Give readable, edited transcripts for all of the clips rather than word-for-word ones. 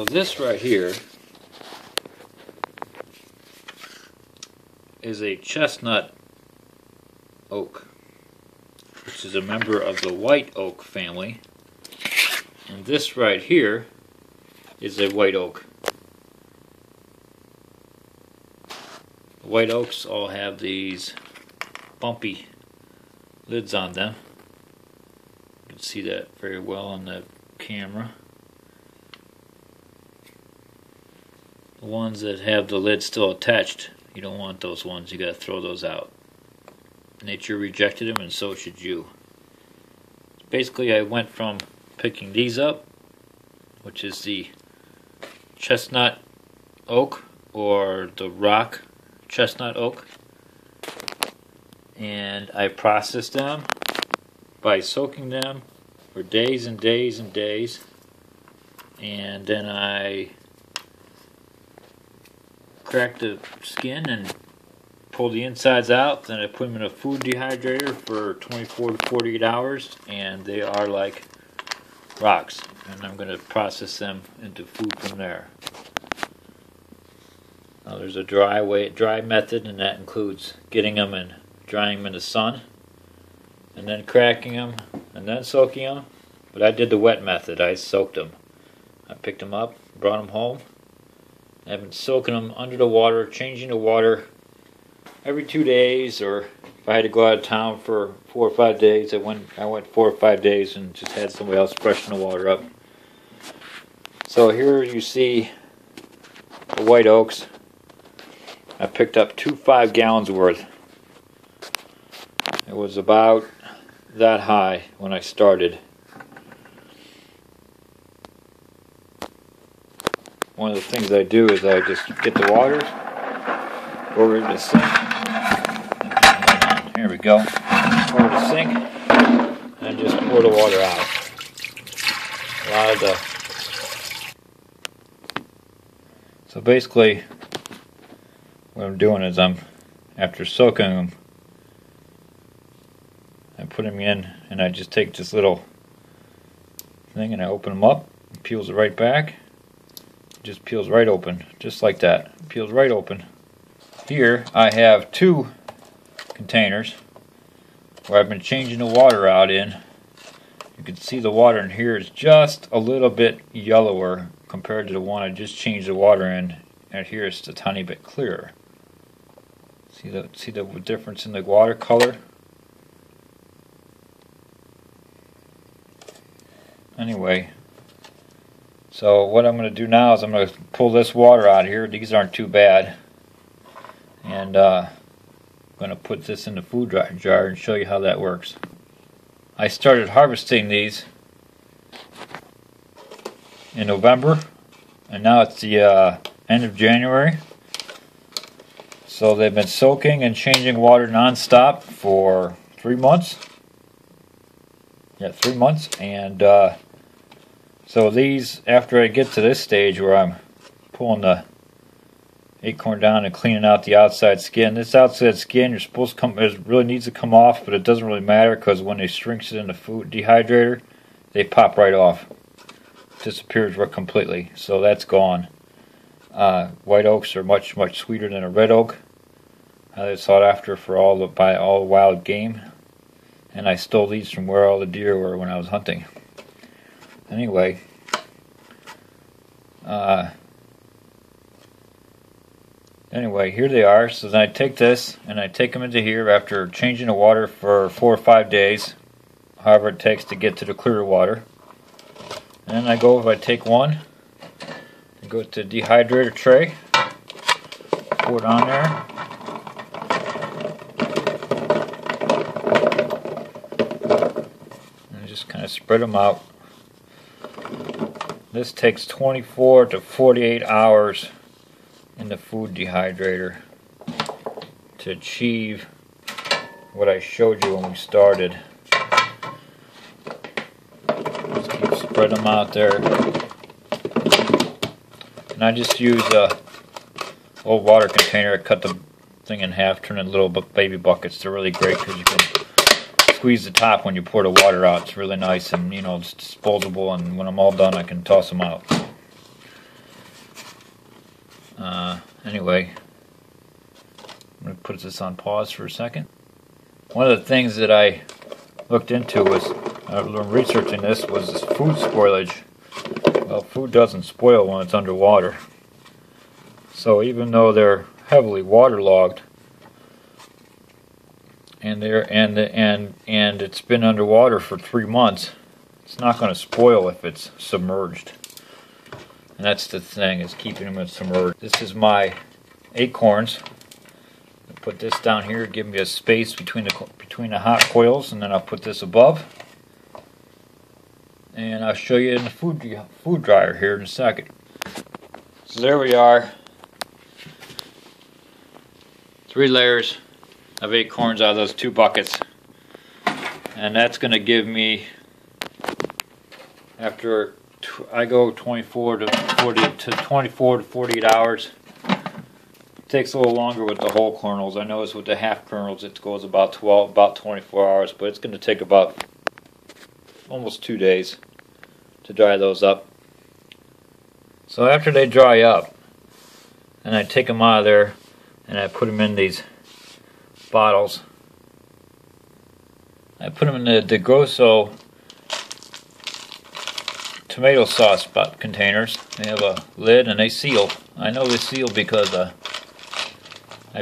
So this right here is a chestnut oak, which is a member of the white oak family, and this right here is a white oak. The white oaks all have these bumpy lids on them. You can see that very well on the camera. The ones that have the lid still attached, you don't want those ones, you gotta throw those out. Nature rejected them, and so should you. Basically, I went from picking these up, which is the chestnut oak or the rock chestnut oak, and I processed them by soaking them for days and days and days, and then I cracked the skin and pulled the insides out. Then I put them in a food dehydrator for 24 to 48 hours, and they are like rocks, and I'm going to process them into food from there. Now there's a dry method, and that includes getting them and drying them in the sun, and then cracking them, and then soaking them. But I did the wet method. I soaked them. I picked them up, brought them home. I've been soaking them under the water, changing the water every 2 days, or if I had to go out of town for 4 or 5 days, I went 4 or 5 days and just had somebody else freshen the water up. So here you see the white oaks. I picked up 2 5-gallons worth. It was about that high when I started. One of the things I do is I just get the water over in the sink. Here we go. Over the sink and just pour the water out. A lot of the. So basically, what I'm doing is after soaking them, I put them in, and I just take this little thing and I open them up. It peels it right back. Just peels right open, just like that. Peels right open. Here I have 2 containers where I've been changing the water out in. You can see the water in here is just a little bit yellower compared to the one I just changed the water in, and here it's a tiny bit clearer. See the difference in the water color? Anyway, so what I'm going to do now is I'm going to pull this water out here. These aren't too bad. And I'm going to put this in the food jar and show you how that works. I started harvesting these in November, and now it's the end of January. So they've been soaking and changing water non-stop for 3 months. Yeah, 3 months. And so these, after I get to this stage where I'm pulling the acorn down and cleaning out the outside skin, this outside skin you're supposed to it really needs to come off, but it doesn't really matter because when they shrinks it in the food dehydrator, they pop right off. Disappears completely. So that's gone. White oaks are much, much sweeter than a red oak. They're sought after by all wild game, and I stole these from where all the deer were when I was hunting. Anyway, here they are. So then I take this and I take them into here after changing the water for 4 or 5 days, however it takes to get to the clear water. And then I take one, I go to the dehydrator tray, pour it on there. And just kind of spread them out. This takes 24 to 48 hours in the food dehydrator to achieve what I showed you when we started. Just keep spreading them out there. And I just use an old water container. I cut the thing in half, turn it into little baby buckets. They're really great because you can squeeze the top when you pour the water out. It's really nice, and you know, it's disposable, and when I'm all done I can toss them out. Anyway, I'm going to put this on pause for a second. One of the things that I looked into was, researching this, was food spoilage. Well, food doesn't spoil when it's underwater. So even though they're heavily waterlogged, and they're and it's been underwater for 3 months, it's not going to spoil if it's submerged. And that's the thing, is keeping them submerged. This is my acorns. I'll put this down here, give me a space between the hot coils, and then I'll put this above. And I'll show you in the food dryer here in a second. So there we are. 3 layers of acorns out of those 2 buckets. And that's going to give me, after I go 24 to 48 hours. It takes a little longer with the whole kernels. I notice with the half kernels it goes about 24 hours, but it's going to take about almost 2 days to dry those up. So after they dry up, and I take them out of there and I put them in these bottles. I put them in the de Grosso tomato sauce containers. They have a lid and they seal. I know they seal because I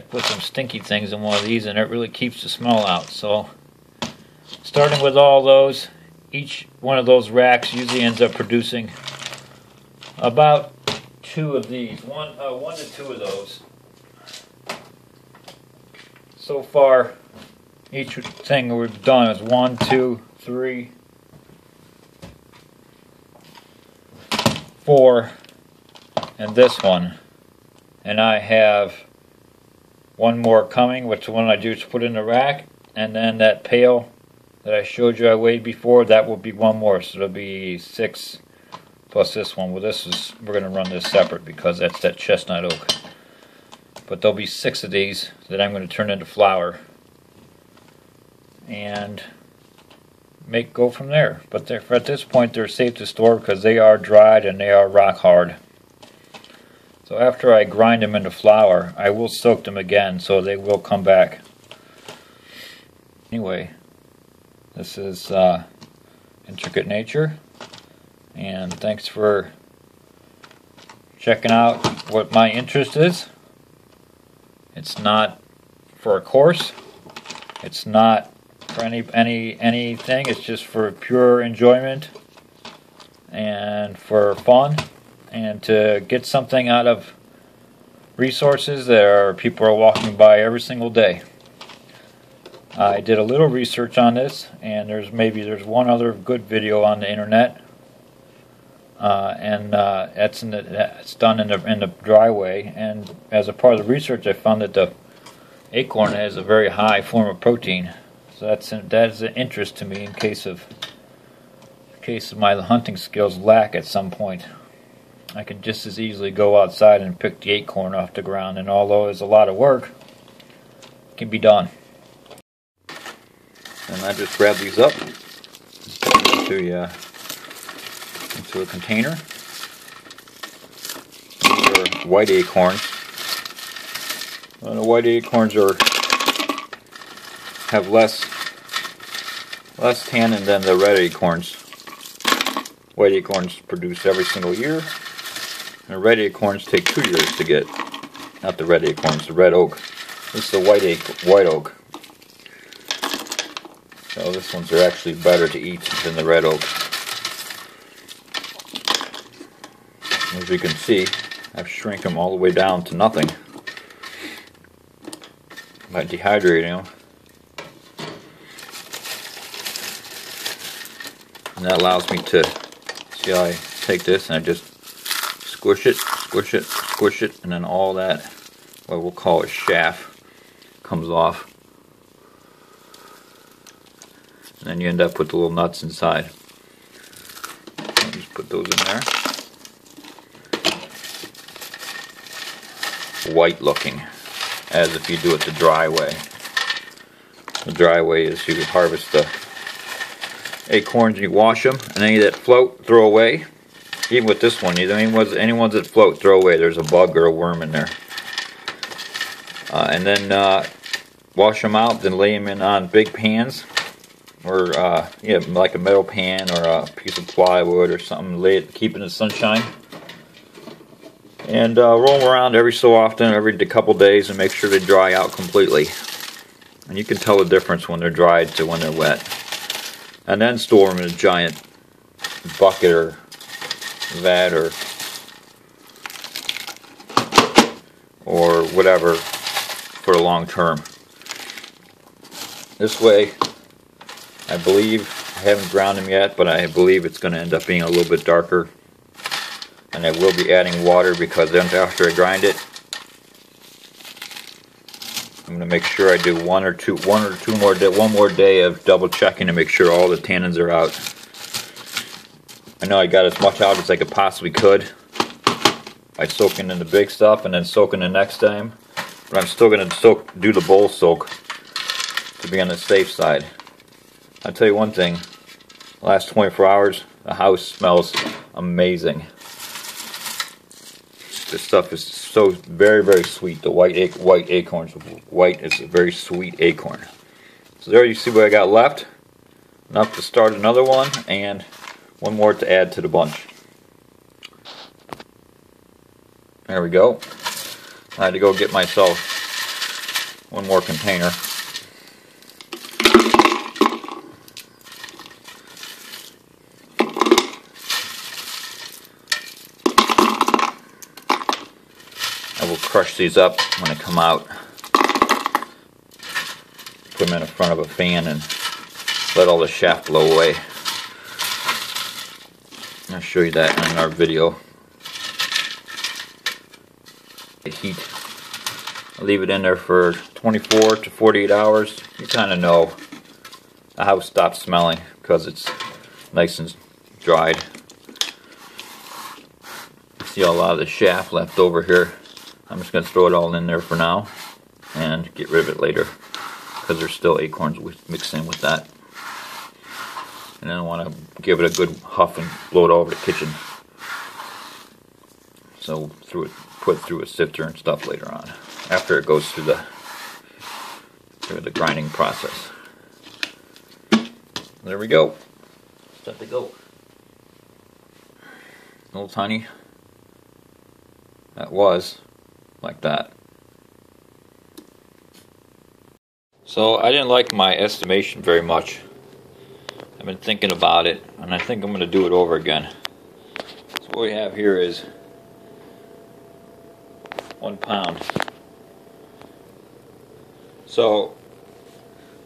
put some stinky things in one of these and it really keeps the smell out. So starting with all those, each one of those racks usually ends up producing about 2 of these, one to two of those. So far, each thing we've done is 1, 2, 3, 4, and this one. And I have one more coming, which the one I just put in the rack, and then that pail that I showed you I weighed before, that will be one more, so it'll be 6 plus this one. Well, this is, we're going to run this separate because that's that chestnut oak. But there'll be 6 of these that I'm going to turn into flour and go from there. But at this point they're safe to store because they are dried and they are rock hard. So after I grind them into flour, I will soak them again so they will come back. Anyway, this is Intricate Nature, and thanks for checking out what my interest is. It's not for a course, it's not for anything, it's just for pure enjoyment and for fun, and to get something out of resources that people are walking by every single day. I did a little research on this, and there's one other good video on the internet, and that's done in the dry way. And as a part of the research, I found that the acorn has a very high form of protein, so that is an interest to me in case of my hunting skills lack at some point. I could just as easily go outside and pick the acorn off the ground, and although it's a lot of work, it can be done. And I just grab these up and put them into a container. These are white acorns. Well, the white acorns have less tannin than the red acorns. White acorns produce every single year, and the red acorns take 2 years to get. Not the red acorns, the red oak. This is the white oak. So this ones are actually better to eat than the red oak. As you can see, I've shrunk them all the way down to nothing by dehydrating them. And that allows me to see how I take this and I just squish it, squish it, squish it, and then all that, what we'll call a chaff, comes off. And then you end up with the little nuts inside. I'll just put those in there. White looking, as if you do it the dry way. The dry way is you harvest the acorns and you wash them, and any that float, throw away. Even with this one, any ones that float, throw away. There's a bug or a worm in there. And then wash them out, then lay them in on big pans, or yeah, like a metal pan or a piece of plywood or something. Lay it, keep it in the sunshine, and roll them around every so often, every couple days, and make sure they dry out completely. And you can tell the difference when they're dried to when they're wet. And then store them in a giant bucket or vat or whatever for the long term. This way, I believe, I haven't ground them yet, but I believe it's going to end up being a little bit darker. And I will be adding water because then after I grind it, I'm going to make sure I do one more day of double checking to make sure all the tannins are out. I know I got as much out as I could possibly could by soaking in the big stuff and then soaking the next time, but I'm still going to do the bowl soak to be on the safe side. I'll tell you one thing, the last 24 hours the house smells amazing. This stuff is so very, very sweet. The white acorns. White is a very sweet acorn. So there you see what I got left. Enough to start another one, and one more to add to the bunch. There we go. I had to go get myself one more container. I will crush these up when they come out, put them in front of a fan and let all the shaft blow away. I'll show you that in our video. The heat, I'll leave it in there for 24 to 48 hours. You kind of know the house stops smelling because it's nice and dried. You see a lot of the shaft left over here. I'm just going to throw it all in there for now and get rid of it later because there's still acorns mixed in with that. And then I want to give it a good huff and blow it all over the kitchen. So put it through a sifter and stuff later on after it goes through the grinding process. There we go. Set to go. A little tiny. That was like that. So I didn't like my estimation very much. I've been thinking about it, and I think I'm going to do it over again. So what we have here is 1 pound. So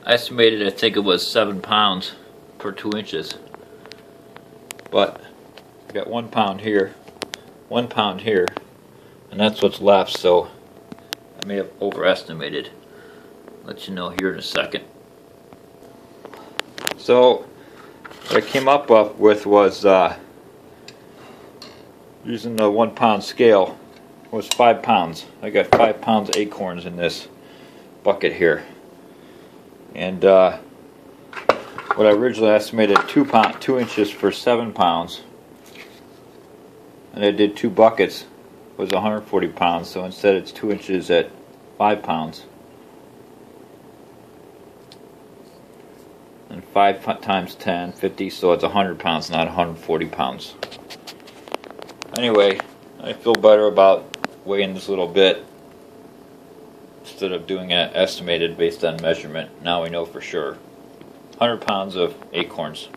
I estimated, I think it was 7 pounds per 2 inches. But I got 1 pound here, 1 pound here. And that's what's left, so I may have overestimated. Let you know here in a second. So what I came up with was using the 1 pound scale was 5 pounds. I got 5 pounds of acorns in this bucket here, and what I originally estimated 2 inches for 7 pounds, and I did 2 buckets. Was 140 pounds, so instead it's 2 inches at 5 pounds. And 5 times 10, 50, so it's 100 pounds, not 140 pounds. Anyway, I feel better about weighing this little bit instead of doing it estimated based on measurement. Now we know for sure. 100 pounds of acorns.